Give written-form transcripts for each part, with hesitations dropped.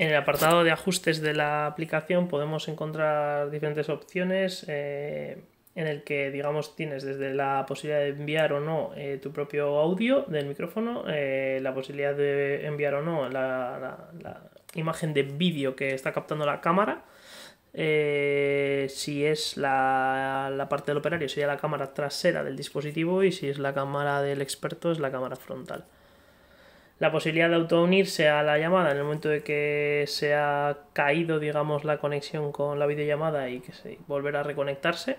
En el apartado de ajustes de la aplicación podemos encontrar diferentes opciones en el que, digamos, tienes desde la posibilidad de enviar o no tu propio audio del micrófono, la posibilidad de enviar o no la imagen de vídeo que está captando la cámara. Si es la parte del operario sería la cámara trasera del dispositivo, y si es la cámara del experto es la cámara frontal. La posibilidad de autounirse a la llamada en el momento de que se ha caído, digamos, la conexión con la videollamada y que se volver a reconectarse,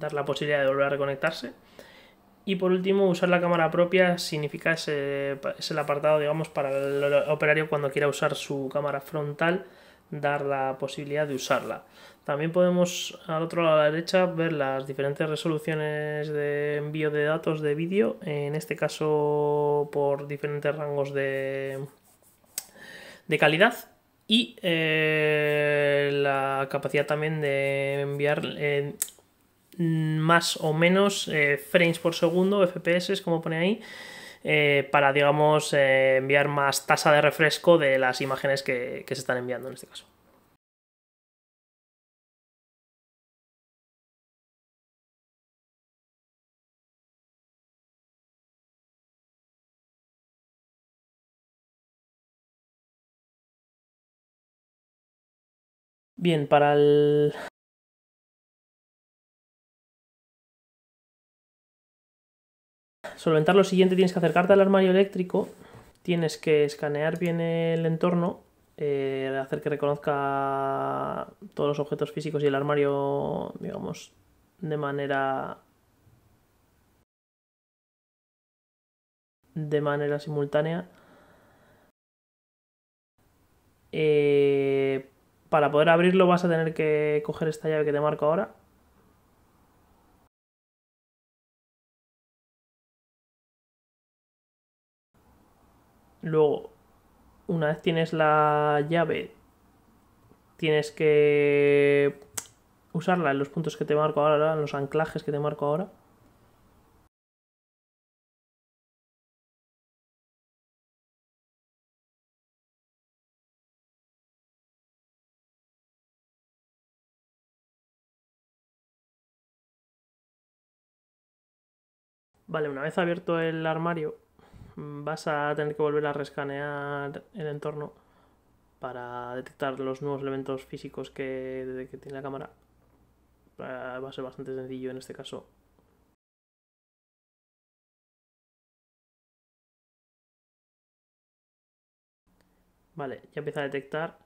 dar la posibilidad de volver a reconectarse. Y por último, usar la cámara propia significa es el apartado, digamos, para el operario cuando quiera usar su cámara frontal, dar la posibilidad de usarla. También podemos al otro lado a la derecha ver las diferentes resoluciones de envío de datos de vídeo, en este caso por diferentes rangos de calidad, y la capacidad también de enviar más o menos frames por segundo, FPS, como pone ahí, para, digamos, enviar más tasa de refresco de las imágenes que se están enviando en este caso. Bien, para el... solventar lo siguiente, tienes que acercarte al armario eléctrico, tienes que escanear bien el entorno, hacer que reconozca todos los objetos físicos y el armario, digamos, de manera simultánea. Para poder abrirlo vas a tener que coger esta llave que te marco ahora. Luego, una vez tienes la llave, tienes que usarla en los puntos que te marco ahora, en los anclajes que te marco ahora. Vale, una vez abierto el armario vas a tener que volver a rescanear el entorno para detectar los nuevos elementos físicos que tiene la cámara. Va a ser bastante sencillo en este caso. Vale, ya empieza a detectar.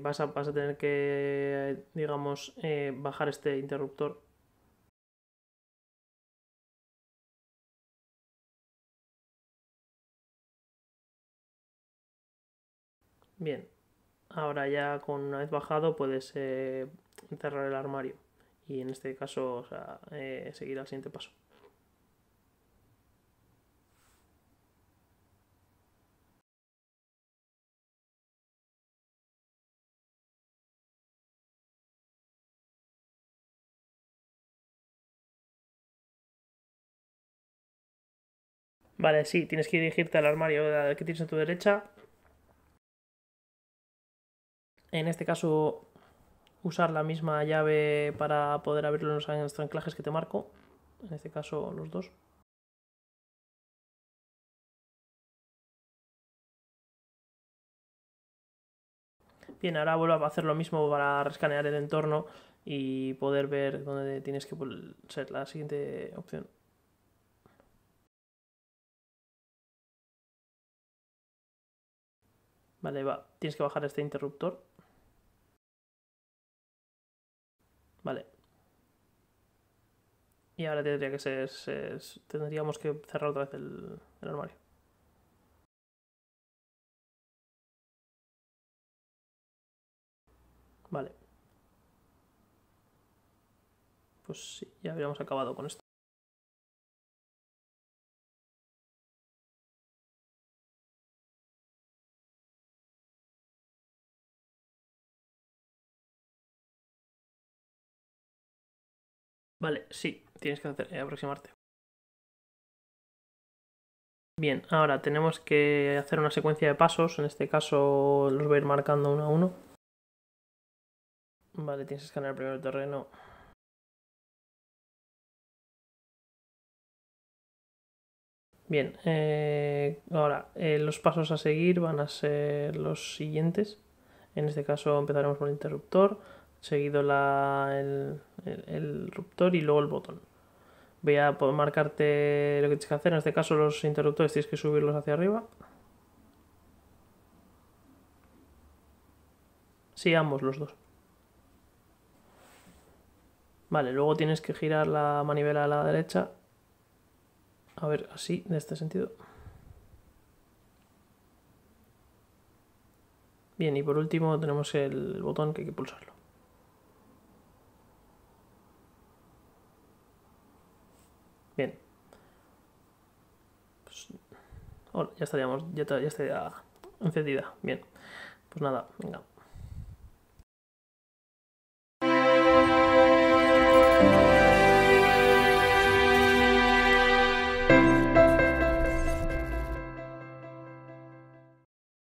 Vas a tener que, digamos, bajar este interruptor. Bien, ahora ya con una vez bajado puedes cerrar el armario y en este caso, o sea, seguir al siguiente paso. Vale, sí, tienes que dirigirte al armario que tienes a tu derecha. En este caso, usar la misma llave para poder abrirlo en los anclajes que te marco. En este caso, los dos. Bien, ahora vuelvo a hacer lo mismo para rescanear el entorno y poder ver dónde tienes que ser la siguiente opción. Vale, va. Tienes que bajar este interruptor. Vale. Y ahora tendríamos que cerrar otra vez el armario. Vale. Pues sí, ya habríamos acabado con esto. Vale, sí, tienes que aproximarte. Bien, ahora tenemos que hacer una secuencia de pasos, en este caso los voy a ir marcando uno a uno. Vale, tienes que escanear primero el terreno. Bien, ahora los pasos a seguir van a ser los siguientes. En este caso empezaremos por el interruptor, seguido el ruptor y luego el botón. Voy a marcarte lo que tienes que hacer. En este caso los interruptores tienes que subirlos hacia arriba. Sí, ambos, los dos. Vale, luego tienes que girar la manivela a la derecha. A ver, así, de este sentido. Bien, y por último tenemos el botón que hay que pulsarlo. Bien. Pues, ahora ya estaría encendida. Bien. Pues nada, venga.